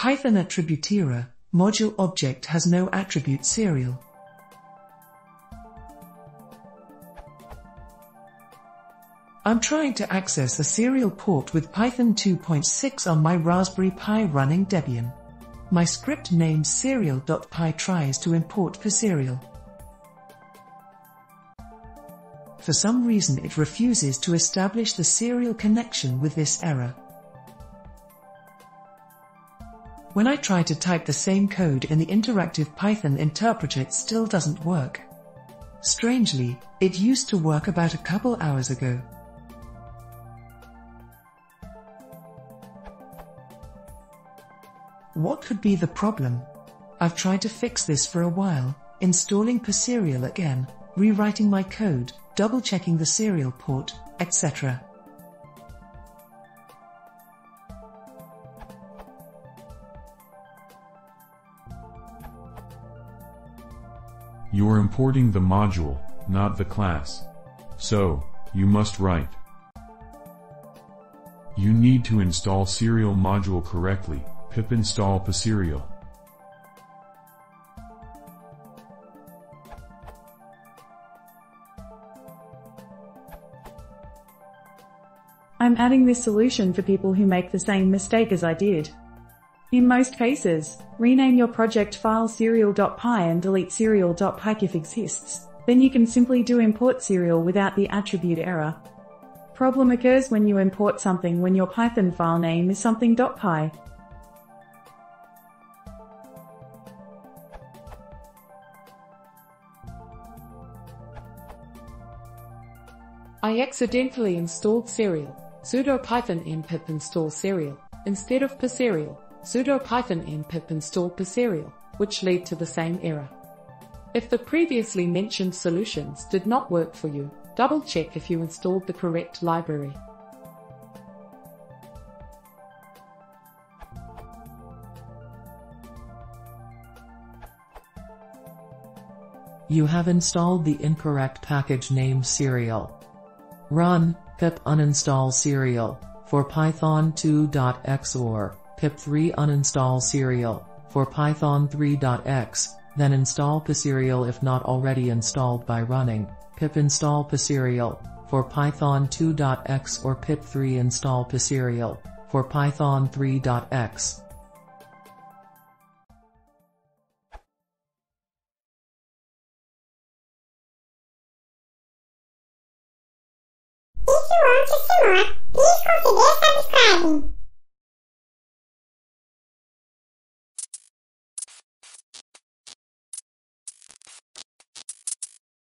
Python attribute error module object has no attribute serial. I'm trying to access a serial port with Python 2.6 on my Raspberry Pi running Debian. My script named serial.py tries to import PySerial. For some reason it refuses to establish the serial connection with this error. When I try to type the same code in the interactive Python interpreter, it still doesn't work. Strangely, it used to work about a couple hours ago. What could be the problem? I've tried to fix this for a while, installing PySerial again, rewriting my code, double-checking the serial port, etc. You are importing the module, not the class. So, you must write. You need to install serial module correctly, pip install PySerial. I'm adding this solution for people who make the same mistake as I did. In most cases, rename your project file serial.py and delete serial.py if exists, then you can simply do import serial without the attribute error. Problem occurs when you import something when your Python file name is something.py. I accidentally installed serial, sudo-python npip install serial, instead of PySerial. Sudo-python npip install PySerial, which led to the same error. If the previously mentioned solutions did not work for you, double-check if you installed the correct library. You have installed the incorrect package named Serial. Run pip uninstall serial for Python 2.xor. pip3 uninstall serial for Python 3.x, then install PySerial if not already installed by running pip install PySerial for Python 2.x or pip3 install PySerial for Python 3.x. If you want to see more, please consider subscribing.